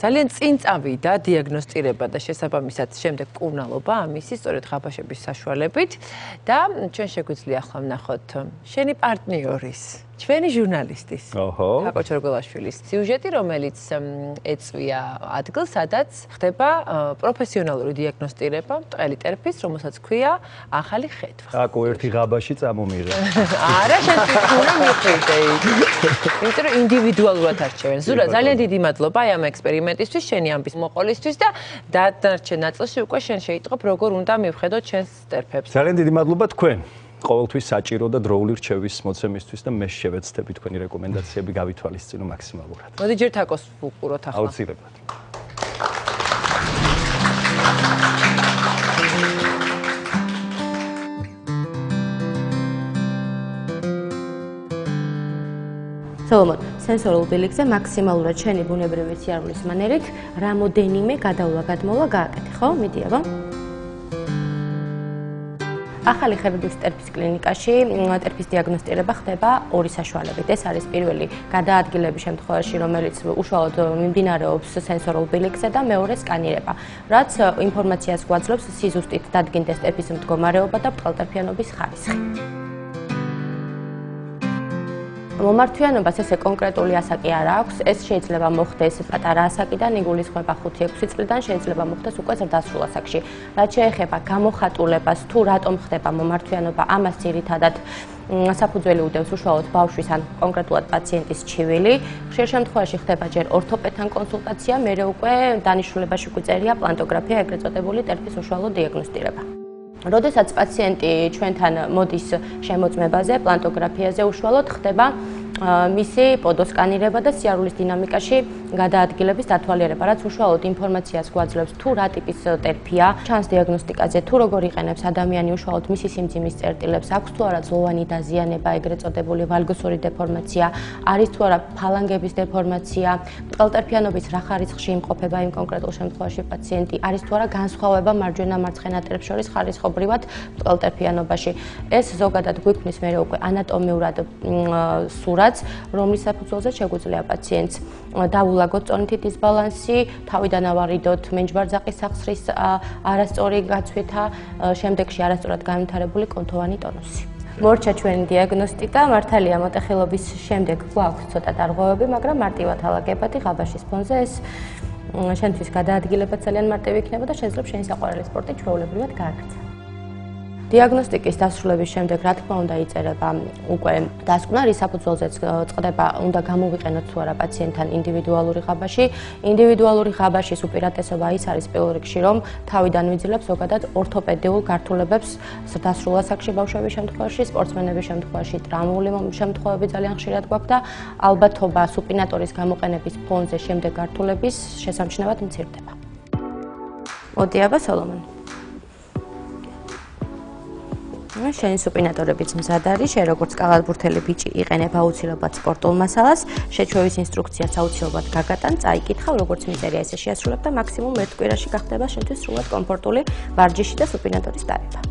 ძალიან წინ წავიდა დიაგნოსტირება და შესაბამისად შემდეგ კურნალობა ამის სწორედ ხაბაშების საშუალებით და ჩვენ შეგვიძლია ახლა ვნახოთ შენი პარტნიორის ჩვენი ჟურნალისტის კაკო ჩერგოლაშვილის სიუჟეტი რომელიც ეწვია ადგილს სადაც ხდება პროფესიონალური დიაგნოსტირება მტყელი ტერფის რომელსაც ქვია ახალი ხედვა კაკო ერთი ღაბაში წამომიღე არა შეთქუნა მიყვიდე იმიტომ რომ ინდივიდუალურად არჩევენ ზურა ძალიან დიდი მადლობა ამ ექსპერიმენტ ისთვის შენი ამბის მოყოლისთვის და დანარჩენ ნაწილში უკვე შენ შეიტყობ როგორ უნდა მივხედოთ შენს სტერფებს. Ძალიან დიდი მადლობა თქვენ. Ყოველთვის საჭირო და დროული რჩევის მოცემისთვის და მე შევეცდები თქვენი რეკომენდაციები გავითვალისწინო მაქსიმალურად. Მოდი ჯერ თაკოს ვუყუროთ ახლა. აუცილებლად. სოლომონ სენსორულ ბილიკზე მაქსიმალურად შენი ბუნებრივი სიარულის მანერით რამოდენიმე გადავლა-გადმოლა გააკეთე, ხო? მიდიება. ახალი ხედვის ტერფის კლინიკაში ტერფის დიაგნოსტირება ხდება ორი საშუალებით. ეს არის პირველი გადაადგილების შემთხვევაში, რომელიც უშუალოდ მიმდინარეობს სენსორულ ბილიკზე და მეორე სკანირება, რაც ინფორმაციას გვაძლევს სიზუსტით დადგინდეს ტერფის მდგომარეობა და ბრტყელტერფიანობის ხარისხი. მომართვიანობას ესე კონკრეტული ასაკი არ აქვს, ეს შეიძლება მოხდეს პატარა ასაკიდან, იგულისხმება 5-6 წლიდან, შეიძლება მოხდეს უკვე ზრდასრულ ასაკში. რაც შეეხება გამოხატულებას, თუ რატომ ხდება მომართვიანობა, ამას ძირითადად საფუძველი უდევს უშუალოდ ბავშვის ან კონკრეტულად პაციენტის ჩივილი. ხშირ შემთხვევაში ხდება ჯერ ორთოპედთან კონსულტაცია, მერე უკვე დანიშნულებაში გვიწერია პლანტოგრაფია, ეგრეთ წოდებული ტერფის უშუალო დიაგნოსტირება. როდესაც პაციენტი ჩვენთან მოდის შემოწმებაზე, პლანტოგრაფიაზე უშუალოდ ხდება მისი პოდოსკანირება და სიარულის დინამიკაში გადაადგილების დათვალიერება, რაც უშუალოდ ინფორმაციას გვაძლევს თუ რა ტიპის ტერფია, ჩანს დიაგნოსტიკაზე, თუ როგორ იყენებს ადამიანი უშუალოდ მისი სიმძიმის წერტილებს, აქვს თუ არა ძვლოვანი დაზიანება, ეგრეთ წოდებული ვალგუსური დეფორმაცია, არის თუ არა ფალანგების დეფორმაცია, ბრტყელტერფიანობის რა ხარისხში იმყოფება იმ კონკრეტულ შემთხვევაში პაციენტი, არის თუ არა განსხვავება მარჯვენა მარცხენა ტერფს შორის ხარისხ ხობრივად ბრტყელტერფიანობაში. ეს ზოგადად გვიქმნის მერე უკვე ანატომიურად სურათს, რომლის საფუძველზე შეგვიძლია პაციენტს დაულაგოთ წონითი დისბალანსი, თავიდან ავარიდოთ მენჯბარძაყის სახსრის არასწორი გაცვითა, შემდეგში არასწორად განვითარებული კონთოვანი ტონუსი. მორჩა ჩვენი დიაგნოსტიკა, მართალია მოტეხილობის შემდეგ გვაქვს ცოტა დარღვევები, მაგრამ მარტივად ალაგებადი ღაბაშის ფონზე ეს შენთვის გადაადგილება ძალიან მარტივი იქნება და შეძლებს შენი საყვარელი სპორტი ჩვეულებრივად გააკეთა. დიაგნოსტიკის დასრულების შემდეგ, რა თქმა უნდა, იწერება უკვე დასკვნა, რის საფუძველზეც წყდება, უნდა გამოვიყენოთ თუ არა პაციენტთან ინდივიდუალური ღაბაში. ინდივიდუალური ღაბაშის უპირატესობა ის არის პირველ რიგში, რომ თავიდან ვიძილებს ზოგადად ორთოპედიულ გართულებებს ზრდასრულ ასაკში ბავშვების შემთხვევაში, სპორტსმენების შემთხვევაში, ტრავმული შემთხვევები ძალიან ხშირად გვაქვს და ალბათობა სუპინატორის გამოყენების ფონზე შემდეგ გართულების შესამჩნევად მცირდება. მოდიაბა სოლომონი. შენი სუპინატორებიც მზად არის, შენ როგორც კალათბურთელი ბიჭი იყენებ აუცილებლად სპორტულ მასალას, შეჩვევის ინსტრუქციაც აუცილებლად გაგატან, წაიკითხავ, როგორც მიწერია, ესე შეასრულებ და მაქსიმუმ ერთ კვირაში გახდება შენთვის სრულად კომფორტული ვარჯიში და სუპინატორის დარება.